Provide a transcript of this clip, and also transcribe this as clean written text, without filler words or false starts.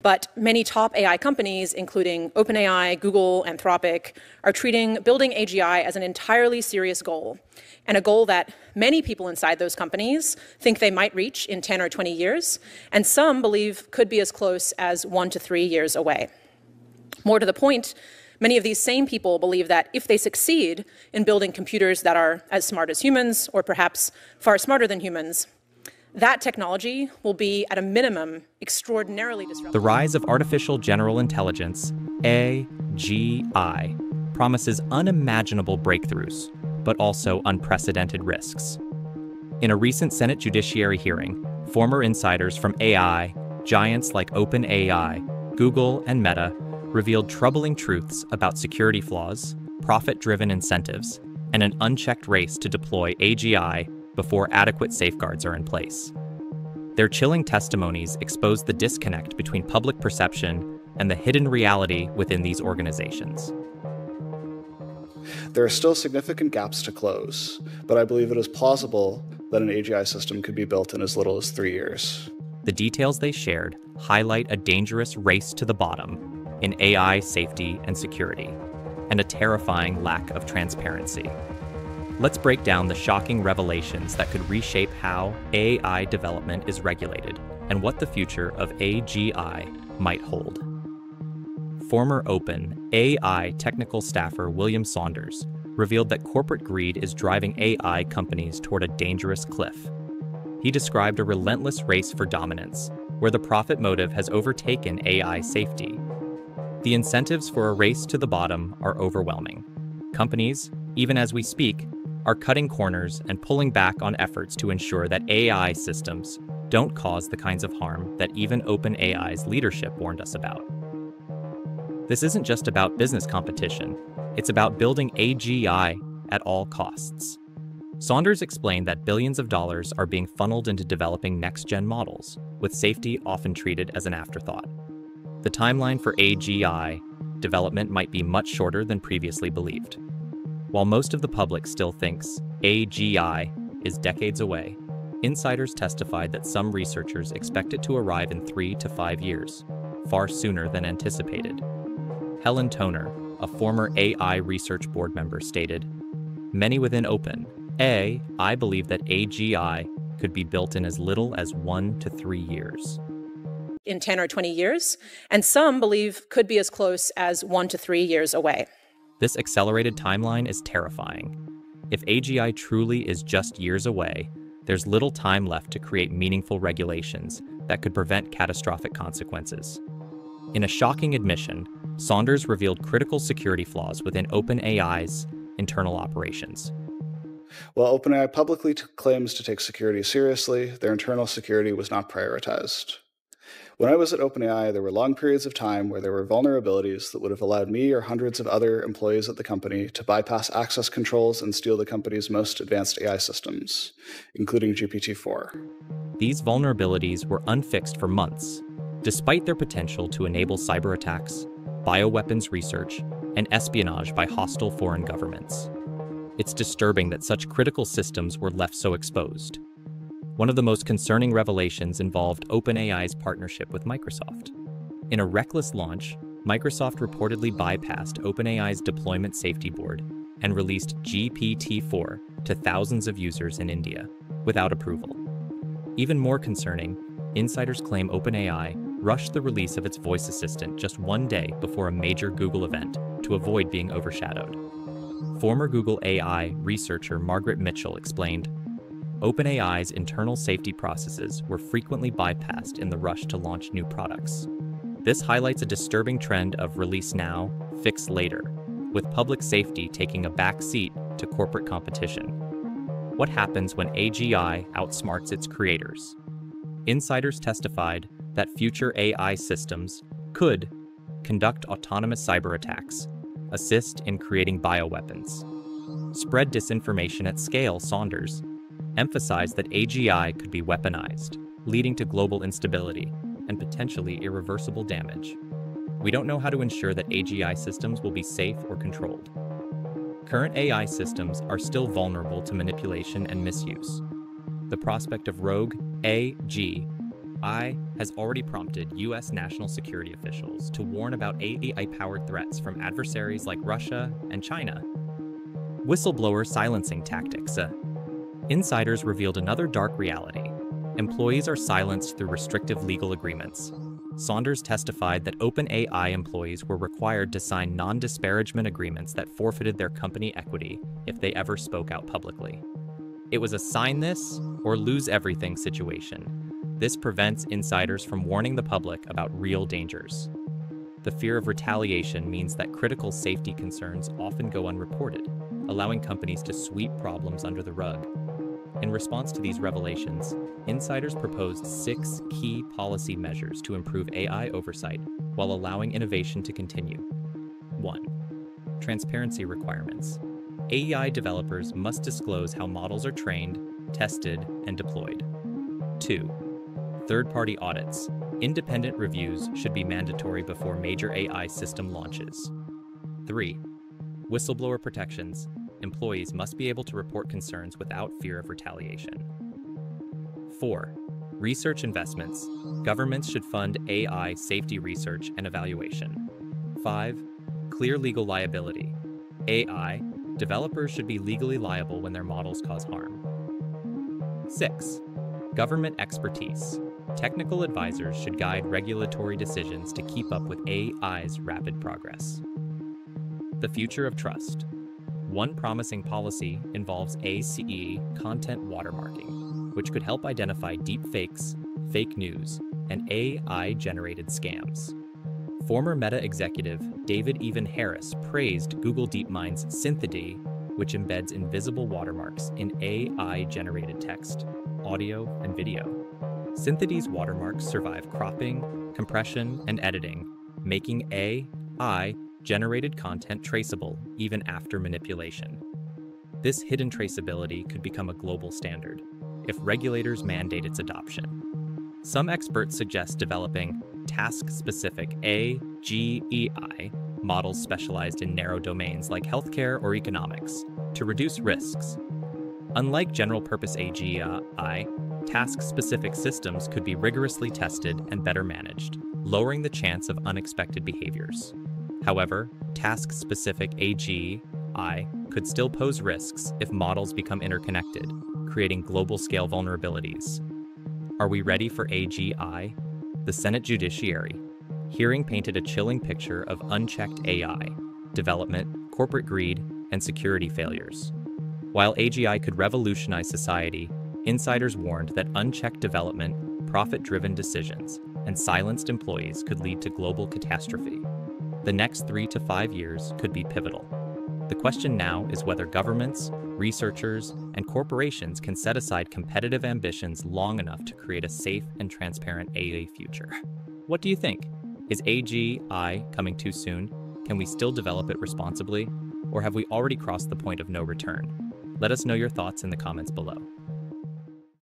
But many top AI companies, including OpenAI, Google, Anthropic, are treating building AGI as an entirely serious goal, and a goal that many people inside those companies think they might reach in 10 or 20 years, and some believe could be as close as 1 to 3 years away. More to the point, many of these same people believe that if they succeed in building computers that are as smart as humans, or perhaps far smarter than humans, that technology will be, at a minimum, extraordinarily disruptive. The rise of artificial general intelligence, AGI, promises unimaginable breakthroughs, but also unprecedented risks. In a recent Senate Judiciary hearing, former insiders from AI, giants like OpenAI, Google, and Meta revealed troubling truths about security flaws, profit-driven incentives, and an unchecked race to deploy AGI before adequate safeguards are in place. Their chilling testimonies exposed the disconnect between public perception and the hidden reality within these organizations. There are still significant gaps to close, but I believe it is possible that an AGI system could be built in as little as 3 years. The details they shared highlight a dangerous race to the bottom in AI safety and security, and a terrifying lack of transparency. Let's break down the shocking revelations that could reshape how AI development is regulated and what the future of AGI might hold. Former OpenAI technical staffer William Saunders revealed that corporate greed is driving AI companies toward a dangerous cliff. He described a relentless race for dominance, where the profit motive has overtaken AI safety. The incentives for a race to the bottom are overwhelming. Companies, even as we speak, are cutting corners and pulling back on efforts to ensure that AI systems don't cause the kinds of harm that even OpenAI's leadership warned us about. This isn't just about business competition, it's about building AGI at all costs. Saunders explained that billions of dollars are being funneled into developing next-gen models, with safety often treated as an afterthought. The timeline for AGI development might be much shorter than previously believed. While most of the public still thinks AGI is decades away, insiders testified that some researchers expect it to arrive in 3 to 5 years, far sooner than anticipated. Helen Toner, a former AI research board member, stated, "Many within OpenAI believe that AGI could be built in as little as 1 to 3 years. In 10 or 20 years, and some believe could be as close as 1 to 3 years away." This accelerated timeline is terrifying. If AGI truly is just years away, there's little time left to create meaningful regulations that could prevent catastrophic consequences. In a shocking admission, Saunders revealed critical security flaws within OpenAI's internal operations. While OpenAI publicly claims to take security seriously, their internal security was not prioritized. When I was at OpenAI, there were long periods of time where there were vulnerabilities that would have allowed me or hundreds of other employees at the company to bypass access controls and steal the company's most advanced AI systems, including GPT-4. These vulnerabilities were unfixed for months, despite their potential to enable cyber attacks, bioweapons research, and espionage by hostile foreign governments. It's disturbing that such critical systems were left so exposed. One of the most concerning revelations involved OpenAI's partnership with Microsoft. In a reckless launch, Microsoft reportedly bypassed OpenAI's deployment safety board and released GPT-4 to thousands of users in India without approval. Even more concerning, insiders claim OpenAI rushed the release of its voice assistant just 1 day before a major Google event to avoid being overshadowed. Former Google AI researcher Margaret Mitchell explained, "OpenAI's internal safety processes were frequently bypassed in the rush to launch new products. This highlights a disturbing trend of release now, fix later, with public safety taking a back seat to corporate competition. What happens when AGI outsmarts its creators?" Insiders testified that future AI systems could conduct autonomous cyber attacks, assist in creating bioweapons, spread disinformation at scale. Saunders emphasized that AGI could be weaponized, leading to global instability and potentially irreversible damage. "We don't know how to ensure that AGI systems will be safe or controlled. Current AI systems are still vulnerable to manipulation and misuse. The prospect of rogue AGI AI has already prompted U.S. national security officials to warn about AI-powered threats from adversaries like Russia and China. Whistleblower silencing tactics. Insiders revealed another dark reality. Employees are silenced through restrictive legal agreements. Saunders testified that OpenAI employees were required to sign non-disparagement agreements that forfeited their company equity if they ever spoke out publicly. It was a sign this or lose everything situation. This prevents insiders from warning the public about real dangers. The fear of retaliation means that critical safety concerns often go unreported, allowing companies to sweep problems under the rug. In response to these revelations, insiders proposed 6 key policy measures to improve AI oversight while allowing innovation to continue. 1. Transparency requirements. AI developers must disclose how models are trained, tested, and deployed. 2. Third-party audits. Independent reviews should be mandatory before major AI system launches. 3. Whistleblower protections. Employees must be able to report concerns without fear of retaliation. 4. Research investments. Governments should fund AI safety research and evaluation. 5. Clear legal liability. AI developers should be legally liable when their models cause harm. 6. Government expertise. Technical advisors should guide regulatory decisions to keep up with AI's rapid progress. The future of trust. One promising policy involves AGI content watermarking, which could help identify deepfakes, fake news, and AI-generated scams. Former Meta executive David Evan Harris praised Google DeepMind's SynthID, which embeds invisible watermarks in AI-generated text, audio, and video. SynthID's watermarks survive cropping, compression, and editing, making AI-generated content traceable even after manipulation. This hidden traceability could become a global standard if regulators mandate its adoption. Some experts suggest developing task-specific AGI models specialized in narrow domains like healthcare or economics to reduce risks. Unlike general-purpose AGI, task-specific systems could be rigorously tested and better managed, lowering the chance of unexpected behaviors. However, task-specific AGI could still pose risks if models become interconnected, creating global-scale vulnerabilities. Are we ready for AGI? The Senate Judiciary hearing painted a chilling picture of unchecked AI development, corporate greed, and security failures. While AGI could revolutionize society, insiders warned that unchecked development, profit-driven decisions, and silenced employees could lead to global catastrophe. The next 3 to 5 years could be pivotal. The question now is whether governments, researchers, and corporations can set aside competitive ambitions long enough to create a safe and transparent AI future. What do you think? Is AGI coming too soon? Can we still develop it responsibly? Or have we already crossed the point of no return? Let us know your thoughts in the comments below.